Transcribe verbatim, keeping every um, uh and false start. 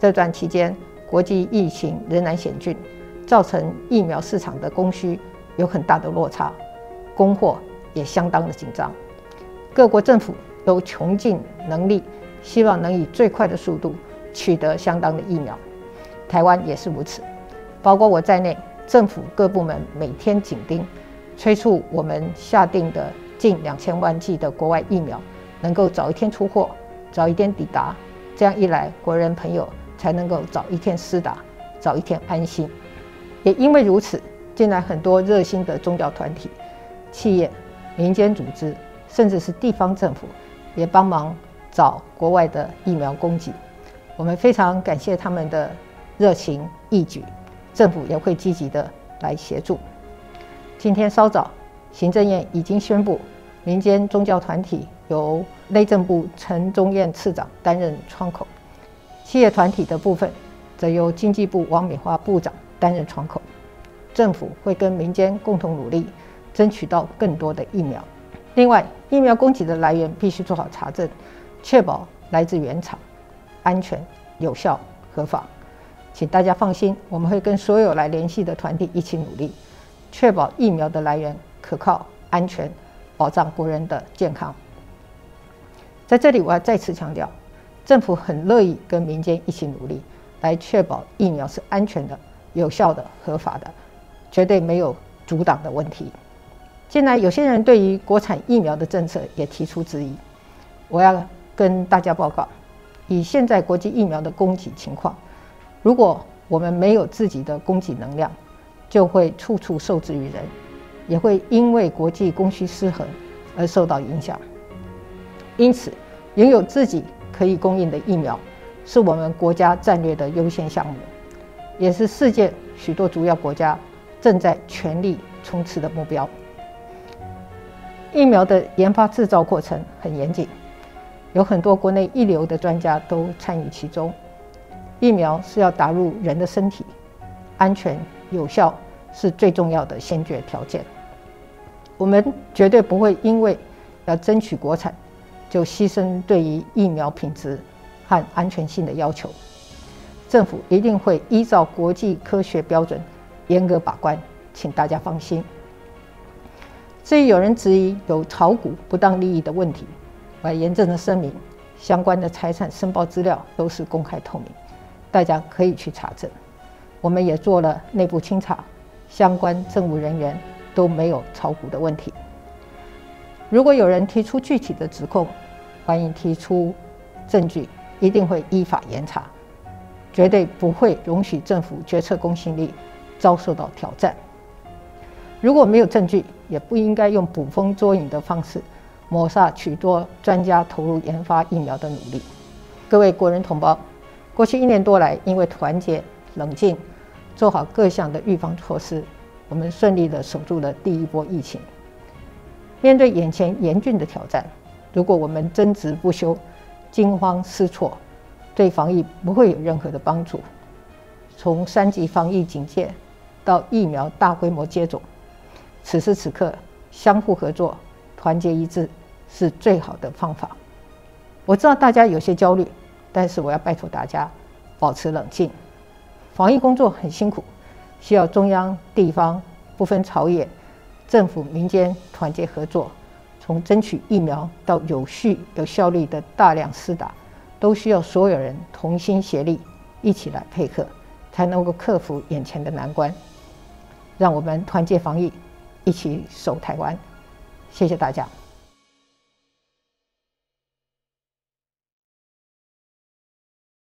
这段期间，国际疫情仍然险峻，造成疫苗市场的供需有很大的落差，供货也相当的紧张。各国政府都穷尽能力，希望能以最快的速度取得相当的疫苗。台湾也是如此，包括我在内，政府各部门每天紧盯，催促我们下定的近两千万剂的国外疫苗能够早一天出货，早一天抵达。这样一来，国人朋友才能够早一天施打，早一天安心。也因为如此，近来很多热心的宗教团体、企业、民间组织，甚至是地方政府，也帮忙找国外的疫苗供给。我们非常感谢他们的热情义举，政府也会积极的来协助。今天稍早，行政院已经宣布，民间宗教团体由内政部陈宗彦次长担任窗口，企业团体的部分则由经济部王美花部长担任窗口。政府会跟民间共同努力，争取到更多的疫苗。另外，疫苗供给的来源必须做好查证，确保来自原厂、安全、有效、合法。请大家放心，我们会跟所有来联系的团体一起努力，确保疫苗的来源可靠、安全，保障国人的健康。在这里，我要再次强调，政府很乐意跟民间一起努力，来确保疫苗是安全的、有效的、合法的，绝对没有阻挡的问题。近来，有些人对于国产疫苗的政策也提出质疑。我要跟大家报告，以现在国际疫苗的供给情况，如果我们没有自己的供给能量，就会处处受制于人，也会因为国际供需失衡而受到影响。因此，拥有自己可以供应的疫苗，是我们国家战略的优先项目，也是世界许多主要国家正在全力冲刺的目标。疫苗的研发制造过程很严谨，有很多国内一流的专家都参与其中。疫苗是要打入人的身体，安全有效是最重要的先决条件。我们绝对不会因为要争取国产，就牺牲对于疫苗品质和安全性的要求。政府一定会依照国际科学标准严格把关，请大家放心。至于有人质疑有炒股不当利益的问题，我要严正的声明，相关的财产申报资料都是公开透明，大家可以去查证。我们也做了内部清查，相关政务人员都没有炒股的问题。如果有人提出具体的指控，欢迎提出证据，一定会依法严查，绝对不会容许政府决策公信力遭受到挑战。如果没有证据，也不应该用捕风捉影的方式抹煞许多专家投入研发疫苗的努力。各位国人同胞，过去一年多来，因为团结、冷静，做好各项的预防措施，我们顺利地守住了第一波疫情。面对眼前严峻的挑战，如果我们争执不休、惊慌失措，对防疫不会有任何的帮助。从三级防疫警戒到疫苗大规模接种，此时此刻相互合作、团结一致是最好的方法。我知道大家有些焦虑，但是我要拜托大家保持冷静。防疫工作很辛苦，需要中央、地方不分朝野，政府、民间团结合作，从争取疫苗到有序、有效率的大量施打，都需要所有人同心协力，一起来配合，才能够克服眼前的难关。让我们团结防疫，一起守台湾。谢谢大家。